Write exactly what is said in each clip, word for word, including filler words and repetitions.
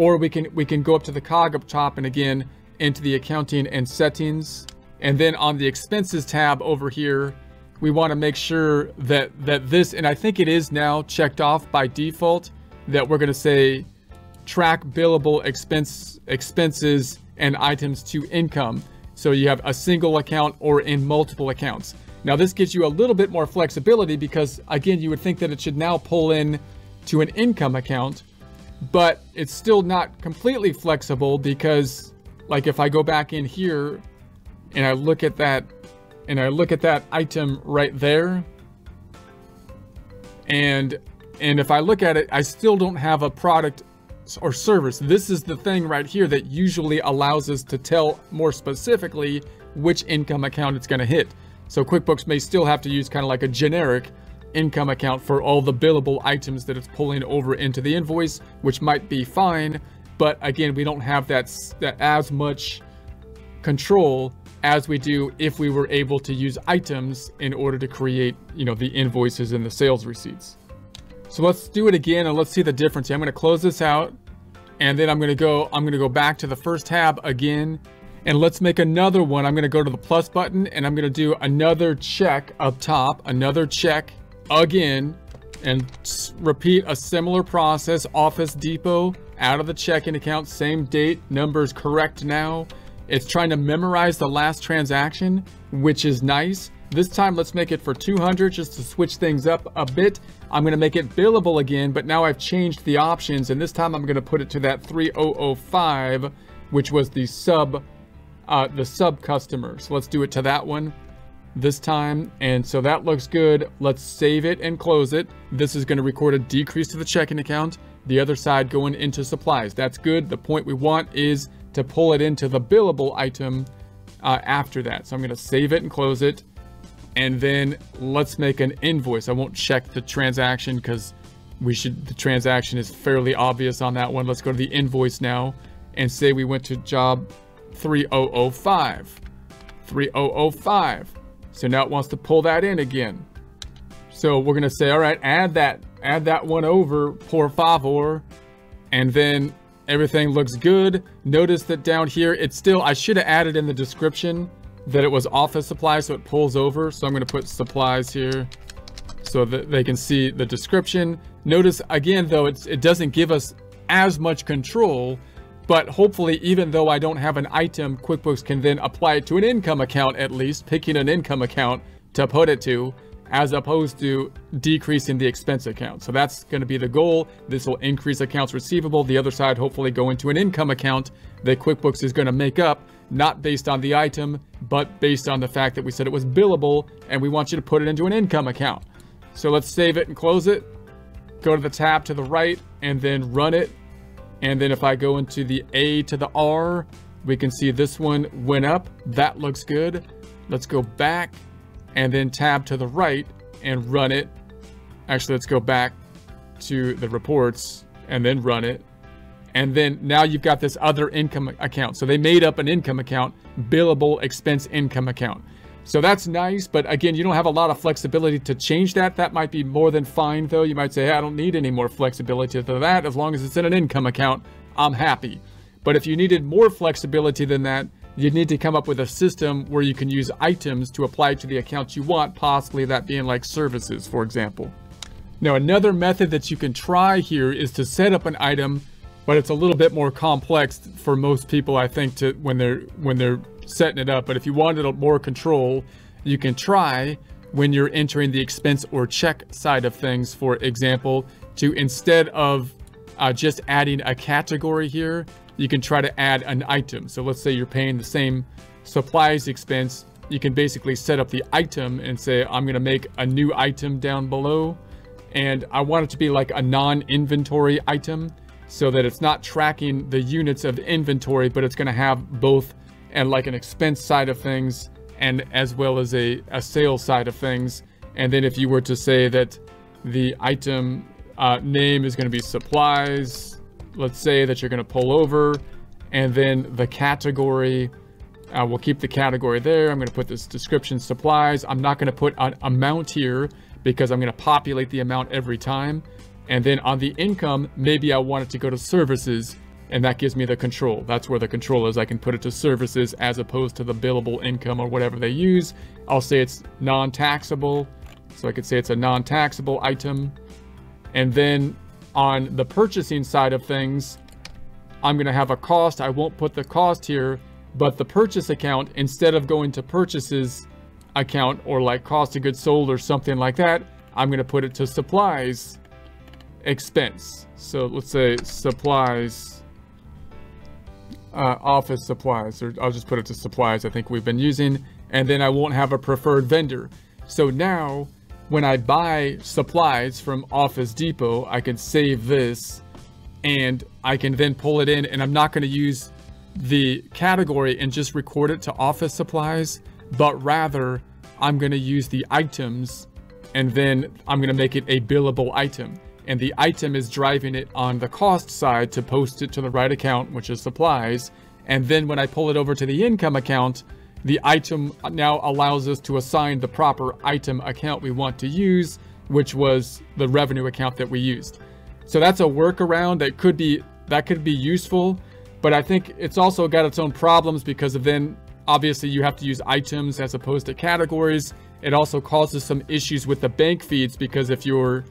or we can we can go up to the cog up top and again into the accounting and settings. And then on the expenses tab over here, we want to make sure that that this, and I think it is now checked off by default, that we're going to say track billable expense expenses and items to income. So you have a single account or in multiple accounts. Now this gives you a little bit more flexibility because again, you would think that it should now pull in to an income account, but it's still not completely flexible because like if I go back in here and I look at that and I look at that item right there, and and if I look at it, I still don't have a product or service. This is the thing right here that usually allows us to tell more specifically which income account it's going to hit. So QuickBooks may still have to use kind of like a generic income account for all the billable items that it's pulling over into the invoice, which might be fine, but again, we don't have that, that as much control as we do if we were able to use items in order to create, you know, the invoices and the sales receipts. So let's do it again and let's see the difference. I'm going to close this out and then I'm going to go, I'm going to go back to the first tab again and let's make another one. I'm going to go to the plus button and I'm going to do another check up top, another check again, and repeat a similar process. Office Depot, out of the checking account, same date, numbers correct now. It's trying to memorize the last transaction, which is nice. This time, let's make it for two hundred just to switch things up a bit. I'm going to make it billable again, but now I've changed the options. And this time I'm going to put it to that three thousand five, which was the sub, uh, the sub customer. So let's do it to that one this time. And so that looks good. Let's save it and close it. This is going to record a decrease to the checking account. The other side going into supplies. That's good. The point we want is to pull it into the billable item uh, after that. So I'm going to save it and close it. And then let's make an invoice. I won't check the transaction because we should, the transaction is fairly obvious on that one. Let's go to the invoice now and say we went to job three thousand five. So now it wants to pull that in again. So we're going to say, all right, add that, add that one over, por favor. And then everything looks good. Notice that down here, it's still, I should have added in the description that it was office supplies, so it pulls over. So I'm going to put supplies here so that they can see the description. Notice again, though, it's, it doesn't give us as much control, but hopefully, even though I don't have an item, QuickBooks can then apply it to an income account, at least picking an income account to put it to, as opposed to decreasing the expense account. So that's going to be the goal. This will increase accounts receivable. The other side, hopefully go into an income account that QuickBooks is going to make up, not based on the item, but based on the fact that we said it was billable and we want you to put it into an income account. So let's save it and close it. Go to the tab to the right and then run it. And then if I go into the A to the R, we can see this one went up. That looks good. Let's go back and then tab to the right and run it. Actually, let's go back to the reports and then run it. And then now you've got this other income account. So they made up an income account, billable expense income account. So that's nice. But again, you don't have a lot of flexibility to change that. That might be more than fine though. You might say, hey, I don't need any more flexibility to that. As long as it's in an income account, I'm happy. But if you needed more flexibility than that, you'd need to come up with a system where you can use items to apply to the account you want, possibly that being like services, for example. Now, another method that you can try here is to set up an item, but it's a little bit more complex for most people, I think, to when they're when they're setting it up. But if you wanted more control, you can try when you're entering the expense or check side of things, for example, to instead of uh, just adding a category here, you can try to add an item. So let's say you're paying the same supplies expense. You can basically set up the item and say, I'm going to make a new item down below. And I want it to be like a non-inventory item, so that it's not tracking the units of inventory, but it's going to have both and like an expense side of things and as well as a, a sales side of things. And then if you were to say that the item uh, name is going to be supplies, let's say that you're going to pull over and then the category, uh, we'll keep the category there. I'm going to put this description supplies. I'm not going to put an amount here because I'm going to populate the amount every time. And then on the income, maybe I want it to go to services and that gives me the control. That's where the control is. I can put it to services as opposed to the billable income or whatever they use. I'll say it's non-taxable, so I could say it's a non-taxable item. And then on the purchasing side of things, I'm going to have a cost. I won't put the cost here, but the purchase account, instead of going to purchases account or like cost of goods sold or something like that, I'm going to put it to supplies expense. So let's say supplies, uh, office supplies, or I'll just put it to supplies I think we've been using. And then I won't have a preferred vendor. So now when I buy supplies from Office Depot, I can save this and I can then pull it in, and I'm not going to use the category and just record it to office supplies, but rather I'm going to use the items, and then I'm going to make it a billable item. And the item is driving it on the cost side to post it to the right account, which is supplies. And then when I pull it over to the income account, the item now allows us to assign the proper item account we want to use, which was the revenue account that we used. So that's a workaround that could be, that could be useful, but I think it's also got its own problems because of then obviously you have to use items as opposed to categories. It also causes some issues with the bank feeds, because if you're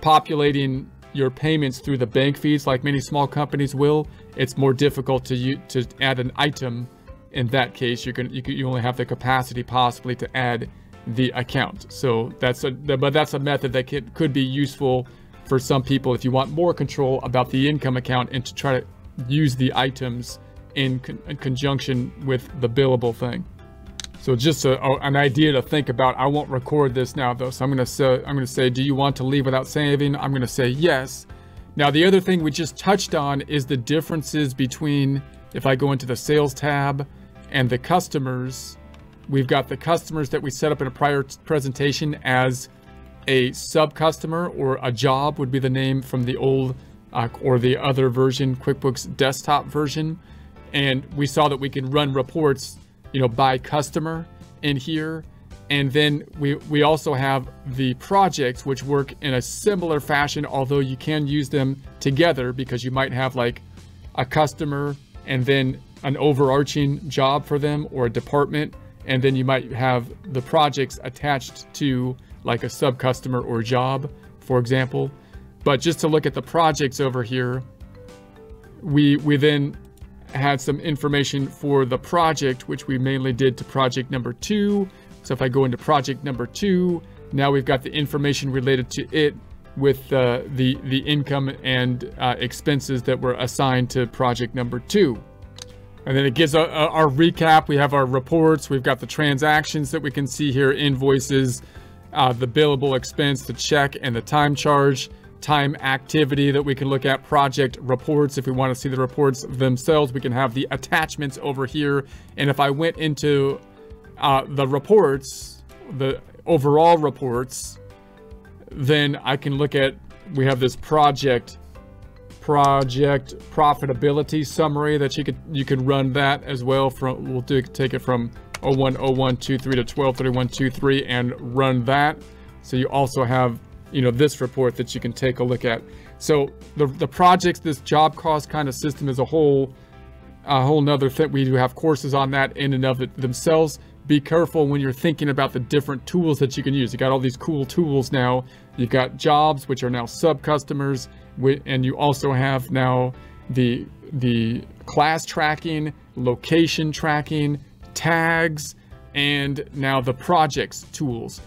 populating your payments through the bank feeds, like many small companies will, it's more difficult to to add an item. In that case, you can you can, you only have the capacity possibly to add the account. So that's a but that's a method that could could be useful for some people if you want more control about the income account and to try to use the items in, con in conjunction with the billable thing. So just a, a, an idea to think about. I won't record this now though, so I'm gonna say, I'm gonna say, do you want to leave without saving? I'm gonna say yes. Now the other thing we just touched on is the differences between, if I go into the sales tab and the customers, we've got the customers that we set up in a prior presentation as a sub-customer, or a job would be the name from the old uh, or the other version, QuickBooks desktop version. And we saw that we can run reports, you know, by customer in here. And then we, we also have the projects, which work in a similar fashion, although you can use them together because you might have like a customer and then an overarching job for them or a department. And then you might have the projects attached to like a sub customer or job, for example. But just to look at the projects over here, we, we then had some information for the project, which we mainly did to project number two. So if I go into project number two, now we've got the information related to it with uh, the, the income and uh, expenses that were assigned to project number two. And then it gives a, a, our recap. We have our reports. We've got the transactions that we can see here, invoices, uh, the billable expense, the check, and the time charge, time activity that we can look at, project reports. If we want to see the reports themselves, we can have the attachments over here. And if I went into uh, the reports, the overall reports, then I can look at, we have this project project profitability summary that you could you could run that as well from. We'll do, take it from oh one oh one two three to twelve thirty-one twenty-three and run that. So you also have, you know, this report that you can take a look at. So the, the projects, this job cost kind of system is a whole a whole nother thing. We do have courses on that in and of it themselves. Be careful when you're thinking about the different tools that you can use. You got all these cool tools now. You've got jobs, which are now sub-customers, and you also have now the, the class tracking, location tracking, tags, and now the projects tools.